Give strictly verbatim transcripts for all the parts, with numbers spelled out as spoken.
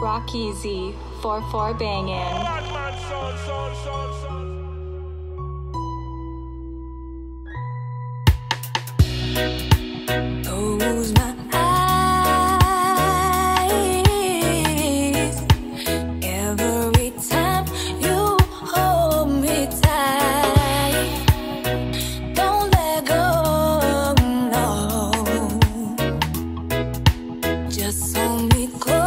RockEZ for four bangin'. Close my eyes every time you hold me tight. Don't let go, no. Just hold me close.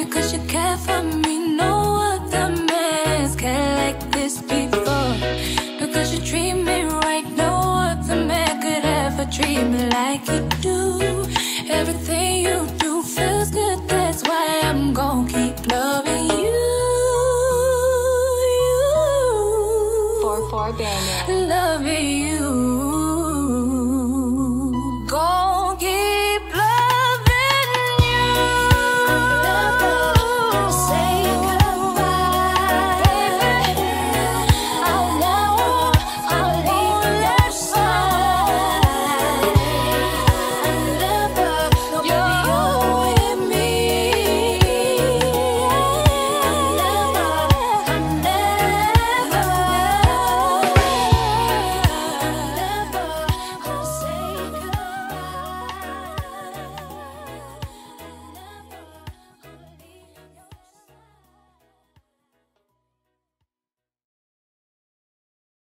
Because you care for me, no other man's cared like this before. Because you treat me right, no other man could ever treat me like you do. Everything you do feels good, that's why I'm gon' keep loving you, you. For four bangers. Loving you.